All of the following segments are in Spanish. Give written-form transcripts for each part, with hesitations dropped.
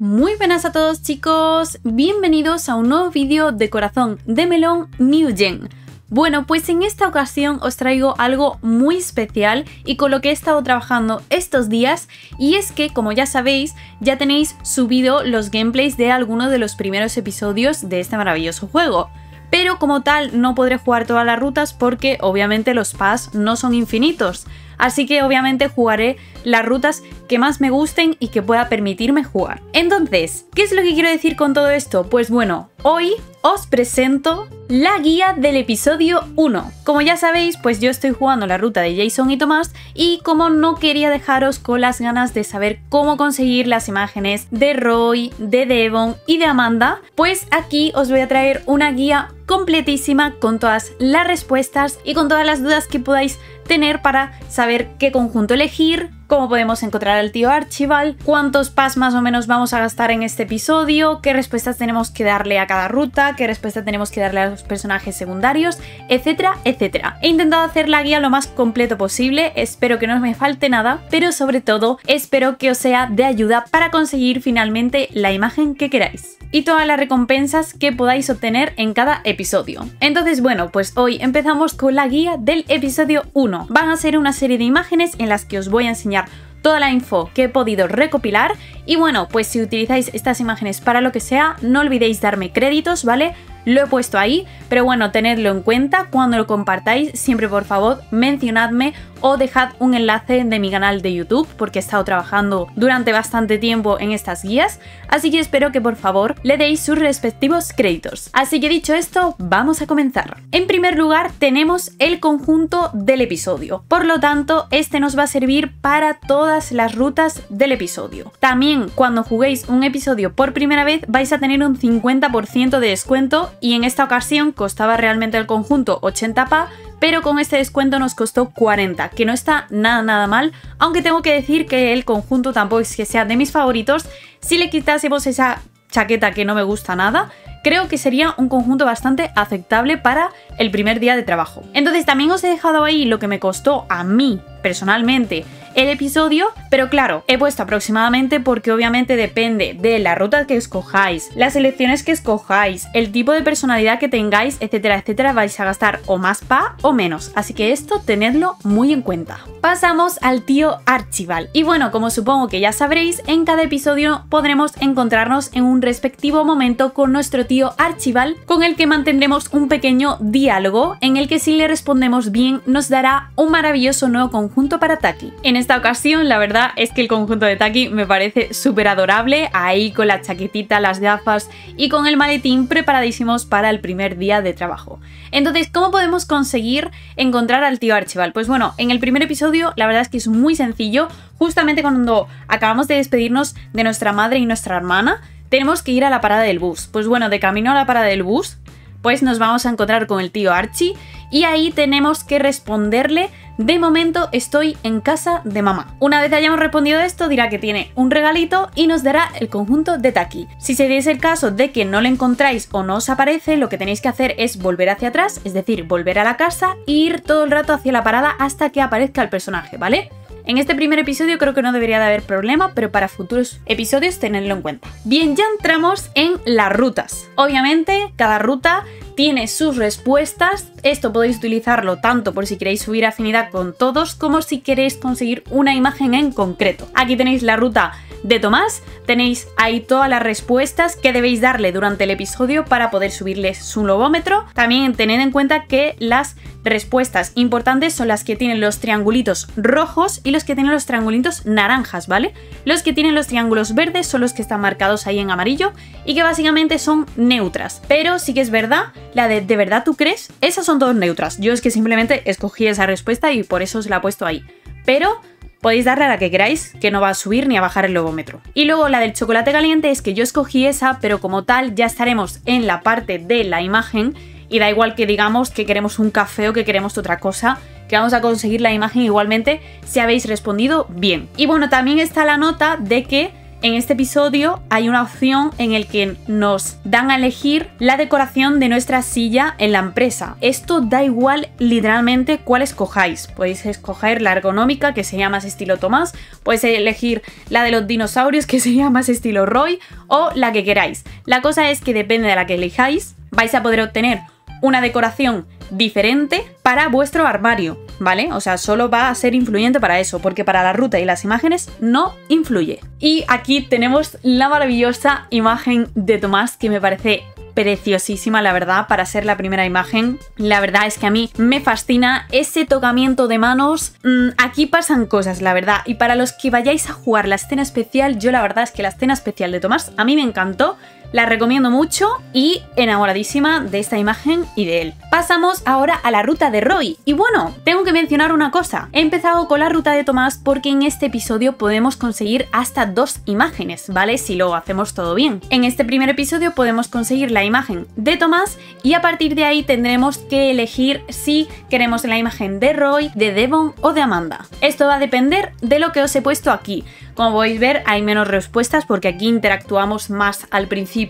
Muy buenas a todos, chicos, bienvenidos a un nuevo vídeo de Corazón de melón New Gen. Bueno, pues en esta ocasión os traigo algo muy especial y con lo que he estado trabajando estos días, y es que, como ya sabéis, ya tenéis subido los gameplays de algunos de los primeros episodios de este maravilloso juego. Pero como tal no podré jugar todas las rutas porque obviamente los pass no son infinitos, así que obviamente jugaré las rutas que más me gusten y que pueda permitirme jugar. Entonces, ¿qué es lo que quiero decir con todo esto? Pues bueno, hoy os presento la guía del episodio 1. Como ya sabéis, pues yo estoy jugando la ruta de Jason y Thomas, y como no quería dejaros con las ganas de saber cómo conseguir las imágenes de Roy, de Devon y de Amanda, pues aquí os voy a traer una guía completísima con todas las respuestas y con todas las dudas que podáis tener para saber qué conjunto elegir, cómo podemos encontrar al tío Archibald, cuántos pass más o menos vamos a gastar en este episodio, qué respuestas tenemos que darle a cada ruta, qué respuesta tenemos que darle a los personajes secundarios, etcétera, etcétera. He intentado hacer la guía lo más completo posible, espero que no me falte nada, pero sobre todo espero que os sea de ayuda para conseguir finalmente la imagen que queráis y todas las recompensas que podáis obtener en cada episodio. Entonces, bueno, pues hoy empezamos con la guía del episodio 1. Van a ser una serie de imágenes en las que os voy a enseñar toda la info que he podido recopilar, y bueno, pues si utilizáis estas imágenes para lo que sea, no olvidéis darme créditos, ¿vale? Lo he puesto ahí, pero bueno, tenedlo en cuenta cuando lo compartáis. Siempre, por favor, mencionadme o dejad un enlace de mi canal de YouTube, porque he estado trabajando durante bastante tiempo en estas guías, así que espero que por favor le deis sus respectivos créditos. Así que dicho esto, vamos a comenzar. En primer lugar tenemos el conjunto del episodio, por lo tanto este nos va a servir para todas las rutas del episodio. También cuando juguéis un episodio por primera vez vais a tener un 50% de descuento, y en esta ocasión costaba realmente el conjunto 80 pa, pero con este descuento nos costó 40, que no está nada mal, aunque tengo que decir que el conjunto tampoco es que sea de mis favoritos. Si le quitásemos esa chaqueta que no me gusta nada, creo que sería un conjunto bastante aceptable para el primer día de trabajo. Entonces también os he dejado ahí lo que me costó a mí personalmente el episodio, pero claro, he puesto aproximadamente porque obviamente depende de la ruta que escojáis, las elecciones que escojáis, el tipo de personalidad que tengáis, etcétera, etcétera, vais a gastar o más pa o menos, así que esto tenedlo muy en cuenta. Pasamos al tío Archibald, y bueno, como supongo que ya sabréis, en cada episodio podremos encontrarnos en un respectivo momento con nuestro tío Archibald, con el que mantendremos un pequeño diálogo en el que, si le respondemos bien, nos dará un maravilloso nuevo conjunto para Taki. En esta ocasión la verdad es que el conjunto de Taki me parece súper adorable, ahí con la chaquetita, las gafas y con el maletín preparadísimos para el primer día de trabajo. Entonces, ¿cómo podemos conseguir encontrar al tío Archibald? Pues bueno, en el primer episodio la verdad es que es muy sencillo. Justamente cuando acabamos de despedirnos de nuestra madre y nuestra hermana, tenemos que ir a la parada del bus. Pues bueno, de camino a la parada del bus pues nos vamos a encontrar con el tío Archie, y ahí tenemos que responderle: de momento estoy en casa de mamá. Una vez hayamos respondido esto, dirá que tiene un regalito y nos dará el conjunto de Taki. Si se diese el caso de que no le encontráis o no os aparece, lo que tenéis que hacer es volver hacia atrás, es decir, volver a la casa e ir todo el rato hacia la parada hasta que aparezca el personaje, ¿vale? En este primer episodio creo que no debería de haber problema, pero para futuros episodios tenedlo en cuenta. Bien, ya entramos en las rutas. Obviamente cada ruta tiene sus respuestas. Esto podéis utilizarlo tanto por si queréis subir afinidad con todos como si queréis conseguir una imagen en concreto. Aquí tenéis la ruta de Tomás, tenéis ahí todas las respuestas que debéis darle durante el episodio para poder subirle su lobómetro. También tened en cuenta que las respuestas importantes son las que tienen los triangulitos rojos y los que tienen los triangulitos naranjas, ¿vale? Los que tienen los triángulos verdes son los que están marcados ahí en amarillo y que básicamente son neutras. Pero sí que es verdad, la de verdad tú crees, esas son todas neutras. Yo es que simplemente escogí esa respuesta y por eso os la he puesto ahí. Pero podéis darle a la que queráis, que no va a subir ni a bajar el lobómetro. Y luego la del chocolate caliente es que yo escogí esa, pero como tal ya estaremos en la parte de la imagen y da igual que digamos que queremos un café o que queremos otra cosa, que vamos a conseguir la imagen igualmente si habéis respondido bien. Y bueno, también está la nota de que En este episodio hay una opción en el que nos dan a elegir la decoración de nuestra silla en la empresa. Esto da igual literalmente cuál escojáis. Podéis escoger la ergonómica, que sería más estilo Thomas, podéis elegir la de los dinosaurios, que sería más estilo Roy, o la que queráis. La cosa es que depende de la que elijáis, vais a poder obtener una decoración diferente para vuestro armario, ¿vale? O sea, solo va a ser influyente para eso, porque para la ruta y las imágenes no influye. Y aquí tenemos la maravillosa imagen de Thomas, que me parece preciosísima, la verdad, para ser la primera imagen. La verdad es que a mí me fascina ese tocamiento de manos. Aquí pasan cosas, la verdad. Y para los que vayáis a jugar la escena especial, yo la verdad es que la escena especial de Thomas a mí me encantó. La recomiendo mucho y enamoradísima de esta imagen y de él. Pasamos ahora a la ruta de Roy. Y bueno, tengo que mencionar una cosa. He empezado con la ruta de Thomas porque en este episodio podemos conseguir hasta 2 imágenes, ¿vale? Si lo hacemos todo bien. En este primer episodio podemos conseguir la imagen de Thomas y a partir de ahí tendremos que elegir si queremos la imagen de Roy, de Devon o de Amanda. Esto va a depender de lo que os he puesto aquí. Como podéis ver, hay menos respuestas porque aquí interactuamos más al principio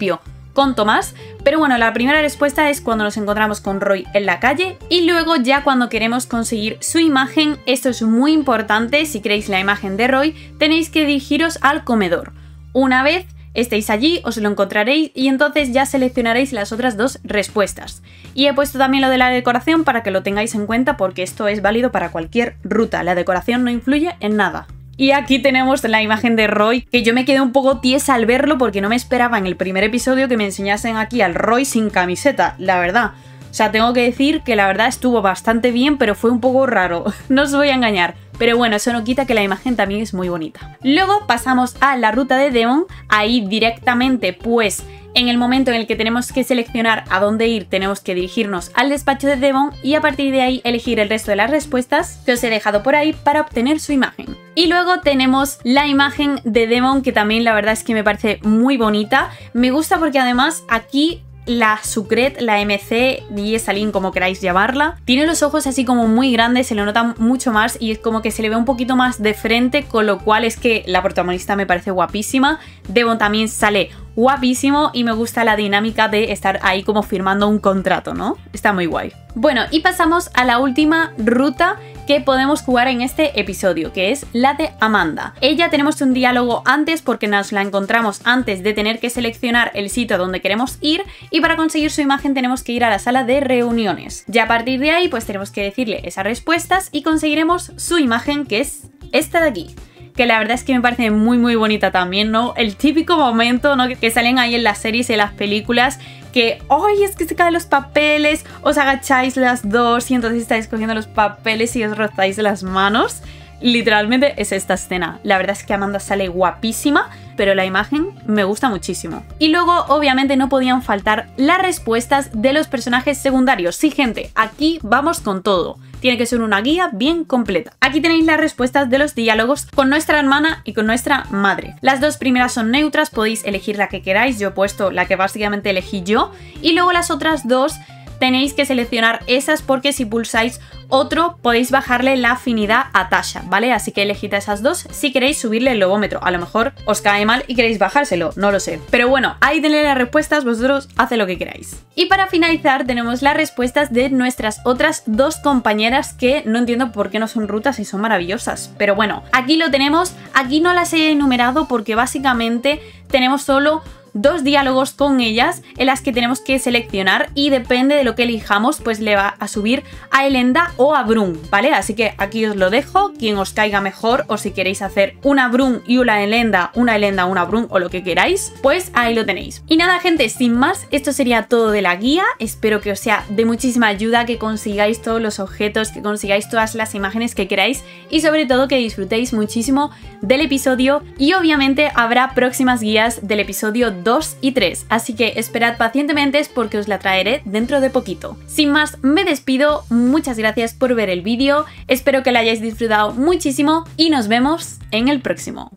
con Thomas, pero bueno, la primera respuesta es cuando nos encontramos con Roy en la calle y luego ya cuando queremos conseguir su imagen. Esto es muy importante, si queréis la imagen de Roy tenéis que dirigiros al comedor. Una vez estéis allí os lo encontraréis y entonces ya seleccionaréis las otras 2 respuestas. Y he puesto también lo de la decoración para que lo tengáis en cuenta porque esto es válido para cualquier ruta, la decoración no influye en nada. Y aquí tenemos la imagen de Roy, que yo me quedé un poco tiesa al verlo porque no me esperaba en el primer episodio que me enseñasen aquí al Roy sin camiseta, la verdad. O sea, tengo que decir que la verdad estuvo bastante bien, pero fue un poco raro, no os voy a engañar. Pero bueno, eso no quita que la imagen también es muy bonita. Luego pasamos a la ruta de Devon, ahí directamente pues en el momento en el que tenemos que seleccionar a dónde ir, tenemos que dirigirnos al despacho de Devon y a partir de ahí elegir el resto de las respuestas que os he dejado por ahí para obtener su imagen. Y luego tenemos la imagen de Devon, que también la verdad es que me parece muy bonita. Me gusta porque además aquí la Sucret, la MC, Diesalin, como queráis llamarla, tiene los ojos así como muy grandes, se le nota mucho más y es como que se le ve un poquito más de frente, con lo cual es que la protagonista me parece guapísima. Devon también sale guapísimo y me gusta la dinámica de estar ahí como firmando un contrato, ¿no? Está muy guay. Bueno, y pasamos a la última ruta que podemos jugar en este episodio, que es la de Amanda. Ella tenemos un diálogo antes porque nos la encontramos antes de tener que seleccionar el sitio donde queremos ir y para conseguir su imagen tenemos que ir a la sala de reuniones. Ya a partir de ahí pues tenemos que decirle esas respuestas y conseguiremos su imagen, que es esta de aquí, que la verdad es que me parece muy muy bonita también, ¿no? El típico momento, ¿no?, que salen ahí en las series y en las películas que, ¡ay, es que se caen los papeles! Os agacháis las dos y entonces estáis cogiendo los papeles y os rozáis las manos. Literalmente es esta escena. La verdad es que Amanda sale guapísima, pero la imagen me gusta muchísimo. Y luego, obviamente, no podían faltar las respuestas de los personajes secundarios. Sí, gente, aquí vamos con todo. Tiene que ser una guía bien completa. Aquí tenéis las respuestas de los diálogos con nuestra hermana y con nuestra madre. Las 2 primeras son neutras, podéis elegir la que queráis. Yo he puesto la que básicamente elegí yo. Y luego las otras 2 tenéis que seleccionar esas porque si pulsáis otro podéis bajarle la afinidad a Tasha, ¿vale? Así que elegid esas 2 si queréis subirle el lobómetro. A lo mejor os cae mal y queréis bajárselo, no lo sé. Pero bueno, ahí tenéis las respuestas, vosotros haced lo que queráis. Y para finalizar tenemos las respuestas de nuestras otras 2 compañeras que no entiendo por qué no son rutas y son maravillosas. Pero bueno, aquí lo tenemos. Aquí no las he enumerado porque básicamente tenemos solo 2 diálogos con ellas en las que tenemos que seleccionar y depende de lo que elijamos pues le va a subir a Elenda o a Brun, ¿vale? Así que aquí os lo dejo, quien os caiga mejor, o si queréis hacer una Brun y una Elenda, una Brun o lo que queráis, pues ahí lo tenéis. Y nada, gente, sin más, esto sería todo de la guía. Espero que os sea de muchísima ayuda, que consigáis todos los objetos, que consigáis todas las imágenes que queráis y sobre todo que disfrutéis muchísimo del episodio y obviamente habrá próximas guías del episodio 2 y 3, así que esperad pacientemente porque os la traeré dentro de poquito. Sin más, me despido, muchas gracias por ver el vídeo, espero que lo hayáis disfrutado muchísimo y nos vemos en el próximo.